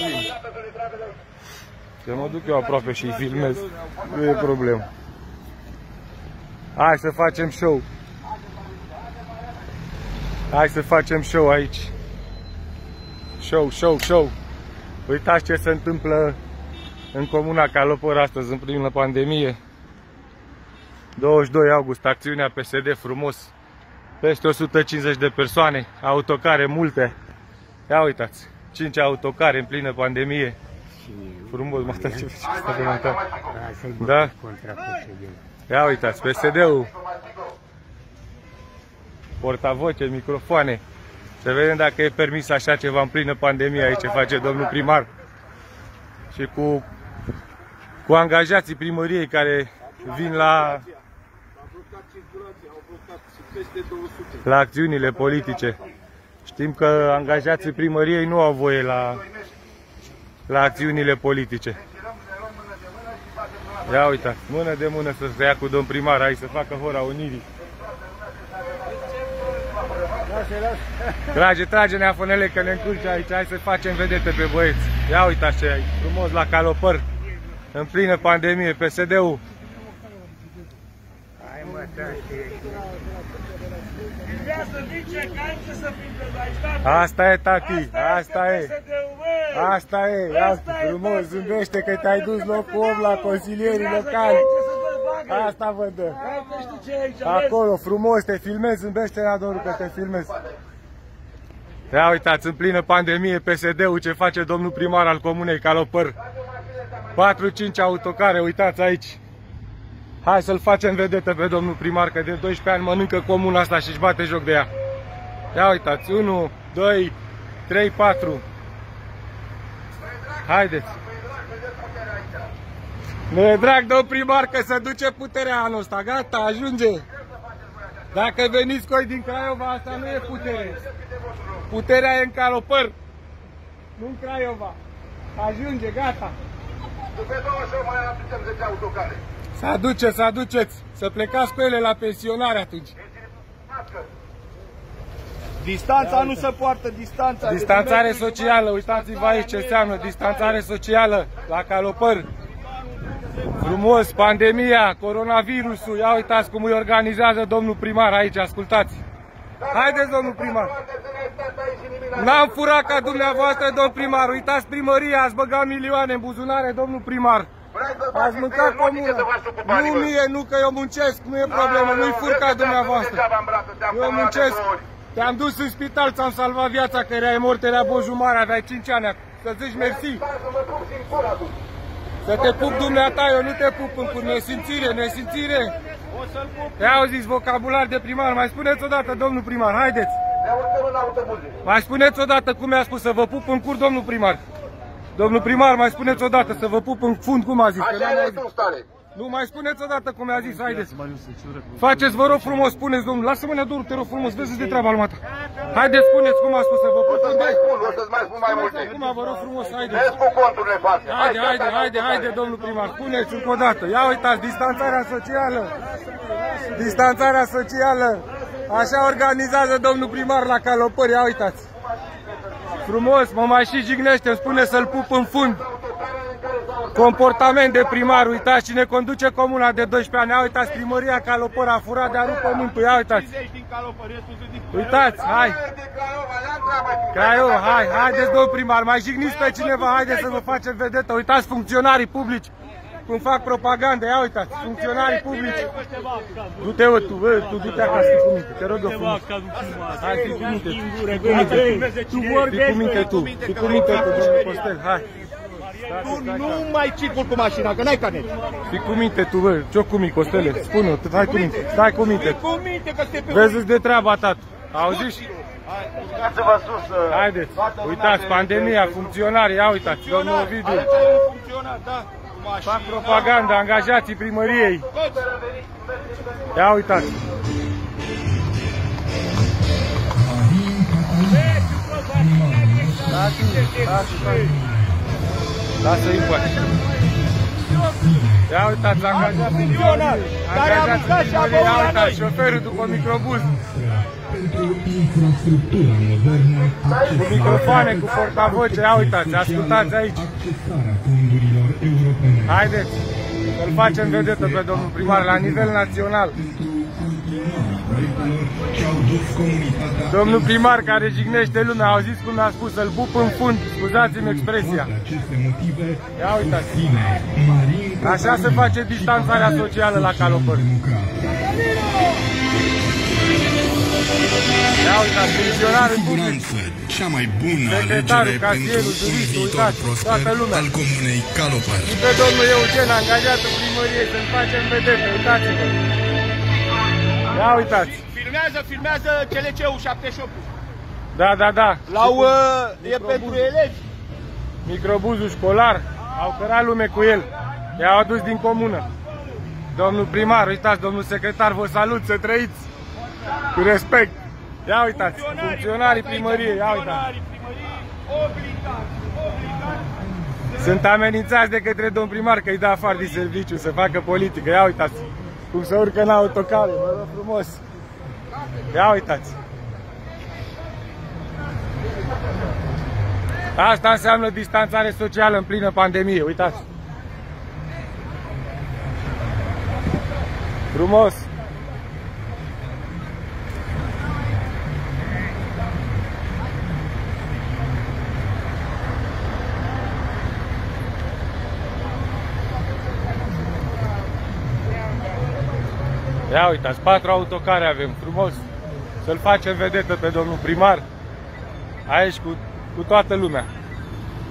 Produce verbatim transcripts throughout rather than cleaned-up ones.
să vin. Că mă duc eu aproape și-i filmez. Nu e problemă. Hai să facem show. Hai să facem show aici. Show, show, show. Uitați ce se întâmplă în Comuna Călopăr astăzi, în plină pandemie. douăzeci și doi august, acțiunea P S D, frumos. Peste o sută cincizeci de persoane, autocare multe. Ia uitați, cinci autocare în plină pandemie. Frumos, mă ce Da? Ia uitați, P S D-ul. Portavoce, microfoane. Să vedem dacă e permis așa ceva în plină pandemie aici, ce face domnul primar. Și cu, cu angajații primăriei care vin la, la acțiunile politice. Știm că angajații primăriei nu au voie la, la acțiunile politice. Ia uitați, mână de mână să se ia cu domn primar, aici să facă Hora Unirii. Trage, trage neafonele că ne încurci aici, hai să facem vedete pe băieți. Ia uitați ce ai, frumos la Călopăr, în plină pandemie, P S D-ul. Asta e, tati, asta e. Asta e, frumos, zâmbește că te-ai dus locul om la consilierii locali. Asta vă dă. Acolo, frumos, te filmezi, zâmbește la dorul că te filmezi. Ia uitați, în plină pandemie, P S D-ul ce face domnul primar al Comunei Călopăr. patru cinci autocare, uitați aici. Hai să-l facem vedetă pe domnul primar, că de doisprezece ani mănâncă comuna asta și își bate joc de ea. Ia uitați, unu, doi, trei, patru. Haideți. Ne drag, domn primar, că se duce puterea anul ăsta. Gata, ajunge. Dacă veniți coi din Craiova, asta nu e putere. Puterea e în Călopăr, nu în Craiova. Ajunge, gata. După două mai aducem zece autocare. Să aduceți, să aduceți. Să plecați cu ele la pensionare atunci. Distanța nu se poartă, distanța. Distanțare socială, uitați-vă aici ce înseamnă. Distanțare socială la Călopăr. Frumos, pandemia, coronavirusul. Ia uitați cum îi organizează domnul primar aici, ascultați. Haideți, domnul primar. N-am furat ca dumneavoastră, domn primar. Uitați primăria, ați băgat milioane în buzunare, domnul primar. Ați mâncat comuna. Nu mie, nu că eu muncesc, nu e problemă, nu-i fur ca dumneavoastră. Eu muncesc. Te-am dus în spital, ți-am salvat viața, că erai mort, era Bojumar, aveai cinci ani, să zici mersi. Să te pup dumneata, eu nu te pup în cur, nesimțire, nesimțire. Ia auziți, vocabular de primar, mai spuneți odată, domnul primar, haideți. Mai spuneți odată cum mi-a spus, să vă pup în cur, domnul primar. Domnul primar, mai spuneți odată, să vă pup în fund, cum a zis. Nu, mai spuneți odată cum mi-a zis, haideți. Faceți, vă rog frumos, spuneți, domnul. Lasă-mă, Neadoru, te rog frumos, vezi de treaba lumea ta. Haideți, spuneți cum a spus să vă pot. O să-ți mai spun, o să-ți mai spun mai multe. Acum, vă rog frumos, haideți. Vezi cu conturile față. Haide, haide, haide, haide, domnul primar, spuneți încă o dată. Ia uitați, distanțarea socială. Distanțarea socială. Așa organizează domnul primar la Călopăr, ia uitați. Frumos, mă mai și jignește, îmi spune să-l pup în fund. Comportament de primar, uitați cine conduce comuna de doisprezece ani, ia uitați primăria Călopăr a furat de-a rupt pământul, ia uitați. Uitați, hai. Craiova, hai, haideți domn primar, mai jigniți pe cineva, haideți să vă facem vedetă, uitați funcționarii publici, cum fac propagandă, ia uitați, funcționarii publici. Du-te, bă, tu, bă, tu du-te acasă cu minte, te rog eu frumos. Hai, fii cu minte, fii cu minte, fii cu minte tu, fii cu minte tu, domnul Postel, hai. Tu nu mai circul cu mașina, că n-ai canet. Fii cu minte tu, bă, ce-o cu mii, Costele, spune-o, stai cu minte, stai cu minte. Vezi-ți de treaba ta, auziți? Haideți, uitați, pandemia, funcționarii, ia uitați, domnul Ovidiu. Fac propaganda, angajații primăriei. Ia uitați. Lasă-i în pace. Ia uitați la angajații primăriei. Angajații primăriei, ia uitați, șoferul după microbuz. Cu microfoane, cu portavoce, ia uitați, ascultați aici. Haideți să-l facem vedetă pe domnul primar la nivel național. Domnul primar care jignește lumea, auziți cum l-a spus, să-l bup în fund, scuzați-mi expresia. Ia uitați. Așa se face distanțarea socială la Călopăr. Ia uitați, funcționarul public, secretarul, casierul, juristul, uitați, toată lumea. Și pe domnul Eugen, angajatul primăriei, să-l facem vedete, uitați-vă. Ia uitați. Filmează, filmează C L C-ul șaptezeci și opt-ul. Da, da, da. L-au, e pentru elevi. Microbuzul școlar, au cărat lume cu el. I-au adus din comună. Domnul primar, uitați, domnul secretar, vă salut, să trăiți. Cu respect. Ia uitați, funcționarii primăriei, ia uitați. Sunt amenințați de către domn primar că îi dă afară din serviciu, să facă politică, ia uitați. Cum se urcă în autocale, mă rog frumos. Ia uitați. Asta înseamnă distanțare socială în plină pandemie, uitați. Frumos. Ia uitați, patru autocare avem, frumos, să-l facem vedetă pe domnul primar, aici cu, cu toată lumea.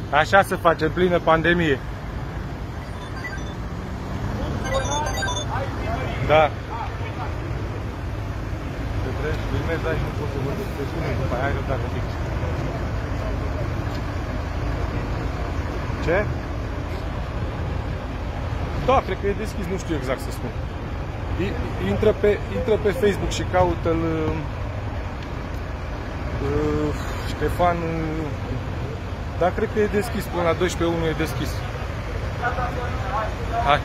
Așa se face în plină pandemie. Da. Te treci, filmezi aici, nu pot să vorbesc, te spune, după aia ai răbdare fix. Ce? Da, cred că e deschis, nu știu exact să spun. Intră pe, intră pe Facebook și caută-l uh, Ștefan, uh, dar cred că e deschis, până la douăsprezece unu e deschis. Hai.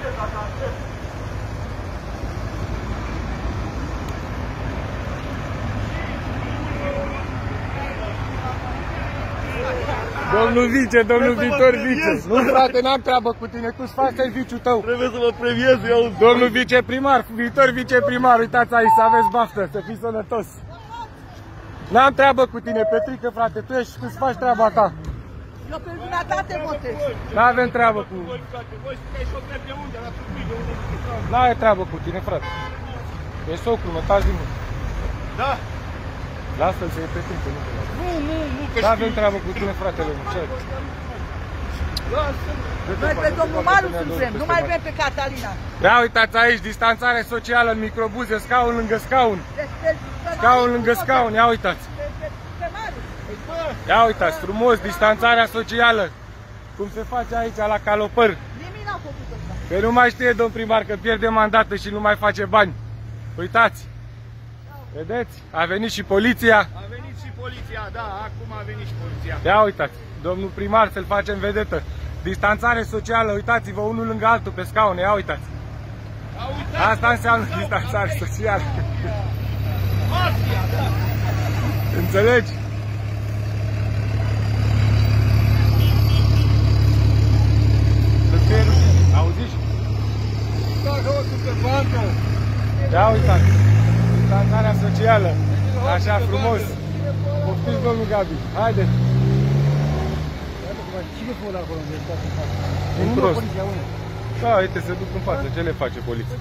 Domnul vice, domnul viitor vice. Nu, frate, n-am treabă cu tine, tu-ți faci viciul tău. Trebuie să mă previez eu. Domnul viceprimar, viitor viceprimar, uitați aici, să aveți baftă, să fii sănătos. N-am treabă cu tine, Petrică, frate, tu ești, tu-ți faci treaba ta. Eu pe lumea ta te votez. N-avem treabă cu... N-ai treabă cu tine, frate. E socru, mă, taci din mult. Da. Lasă-l să-i pe timp, nu te lasă. Nu, nu, nu, că știu. N-avem treabă cu tine, fratele, nu, ce ai? Noi pe domnul Maru sunt vrem, nu mai vrem pe Catalina. Ia uitați aici, distanțare socială în microbuze, scaun lângă scaun. Scaun lângă scaun, ia uitați. Ia uitați, frumos, distanțarea socială. Cum se face aici, la Călopăr. Nimeni n-a făcut asta. Că nu mai știe, domn primar, că pierde mandată și nu mai face bani. Uitați. Vedeți? A venit și poliția. A venit și poliția, da, acum a venit și poliția. Ia uitați, domnul primar, să-l facem vedetă. Distanțare socială, uitați-vă unul lângă altul pe scaune, ia uitați. Asta înseamnă distanțare socială. Înțelegi? Auziți? Ia uitați. Distanțarea socială, așa frumos. Poftiți, domnul Gabi, haideți. Cine pune acolo unde stai în față? Un prost. Da, uite, se duc în față, ce le face poliția?